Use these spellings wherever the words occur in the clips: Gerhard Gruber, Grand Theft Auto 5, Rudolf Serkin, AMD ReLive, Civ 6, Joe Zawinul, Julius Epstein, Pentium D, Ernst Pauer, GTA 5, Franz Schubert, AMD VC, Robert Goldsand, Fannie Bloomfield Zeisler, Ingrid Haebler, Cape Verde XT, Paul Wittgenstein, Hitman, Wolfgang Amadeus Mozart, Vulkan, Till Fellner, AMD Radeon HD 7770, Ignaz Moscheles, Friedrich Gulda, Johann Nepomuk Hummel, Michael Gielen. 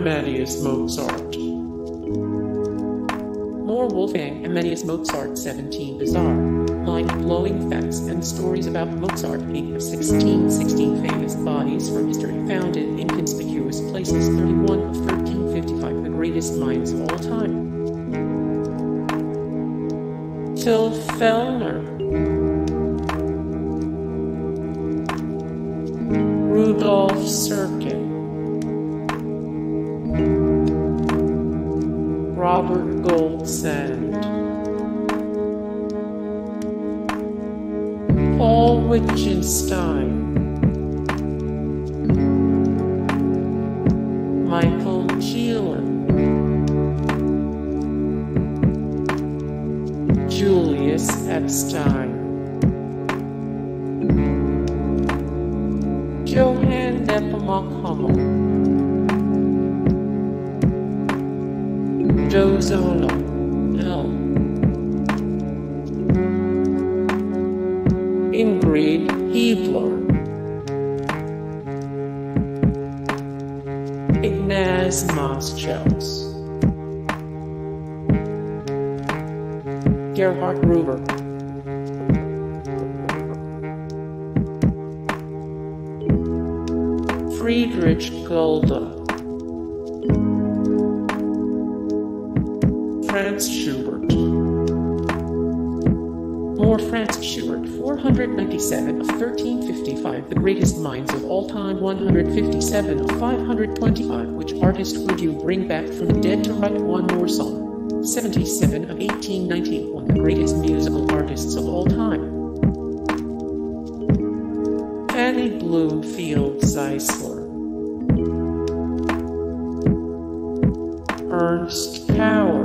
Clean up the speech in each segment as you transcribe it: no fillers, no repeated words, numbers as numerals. Amadeus Mozart. More Wolfgang Amadeus Mozart 17 Bizarre, mind-blowing facts and stories about Mozart, peak of 1616, famous bodies from history found in inconspicuous places, 31 of 1355, the greatest minds of all time. Till Fellner, Rudolf Serkin, Robert Goldsand, Paul Wittgenstein, Michael Gielen, Julius Epstein, Johann Nepomuk Hummel, Joe Zawinul, Ingrid Haebler, Ignaz Moscheles, Gerhard Gruber, Friedrich Gulda, Franz Schubert. More Franz Schubert, 497 of 1355, the greatest minds of all time, 157 of 525, which artist would you bring back from the dead to write one more song? 77 of 1891, the greatest musical artists of all time. Fannie Bloomfield Zeisler, Ernst Pauer,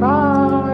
bye.